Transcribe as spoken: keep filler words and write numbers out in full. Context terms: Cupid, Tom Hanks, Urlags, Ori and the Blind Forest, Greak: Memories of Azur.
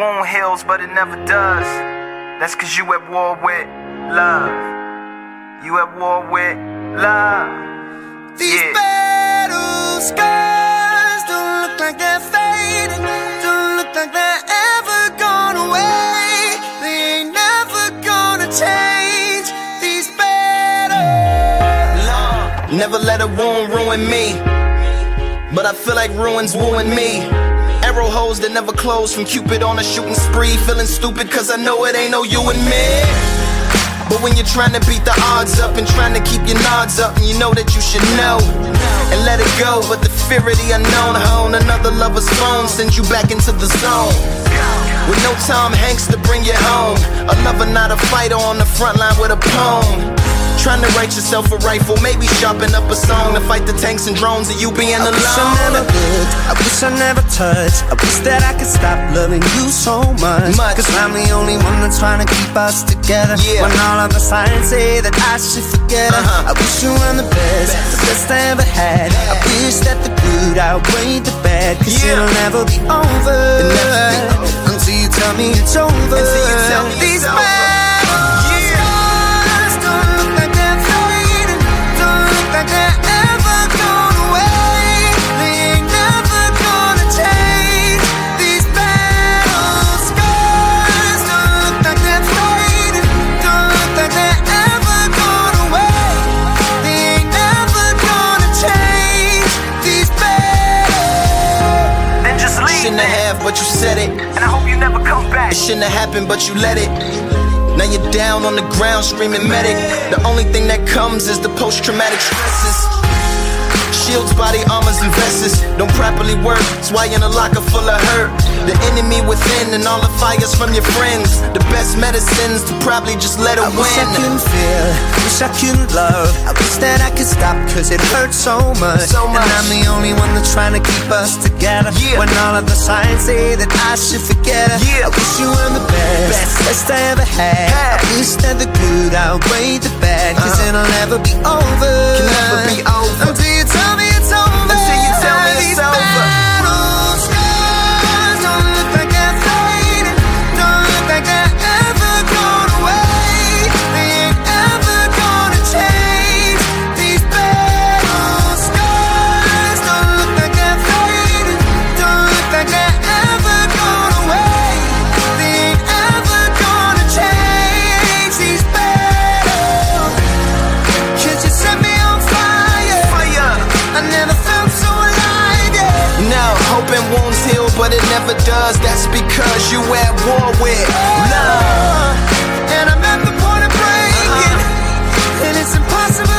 wound heals, but it never does. That's cause you at war with love. You at war with love. These yeah. battle scars don't look like they're fading. Don't look like they're ever gone away. They ain't never gonna change. These battles. Love. Never let a wound ruin me, but I feel like ruins wooing me. Arrow holes that never close from Cupid on a shooting spree. Feeling stupid cause I know it ain't no you and me. But when you're trying to beat the odds up and trying to keep your nods up, and you know that you should know and let it go, but the fear of the unknown hone another lover's phone sends you back into the zone. With no Tom Hanks to bring you home, a lover not a fighter on the front line with a poem. Trying to write yourself a rifle, maybe sharpen up a song to fight the tanks and drones of you being alone. I wish I never looked, I wish I never touched. I wish that I could stop loving you so much, much. Cause I'm the only one that's trying to keep us together, yeah. When all of the signs say that I should forget her, uh-huh. I wish you were the best, best, the best I ever had, yeah. I wish that the good outweighed the bad. Cause yeah. it'll never be over, it'll never be over. Until you tell me it's over. Until you tell me these it's over. Shouldn't have, but you said it, and I hope you never come back. It shouldn't have happened, but you let it. Now you're down on the ground screaming medic. The only thing that comes is the post-traumatic stresses. Shields, body armors, and vests don't properly work. That's why you're in a locker full of hurt. The enemy within and all the fires from your friends. The best medicines to probably just let it win. I wish I couldn't feel, wish I couldn't love. I wish that I could stop cause it hurts so much. So much. And I'm the only one that's trying to keep us together, yeah. When all of the signs say that I should forget her, yeah. I wish you were the best, best, best I ever had, yeah. I wish that the good outweighed the bad. Cause uh-huh. it'll never be over. Can never be over. Until you tell me it's over. Until you tell me it's over. Wounds heal, but it never does. That's because you at war with love. And I'm at the point of breaking, uh-huh. and it's impossible.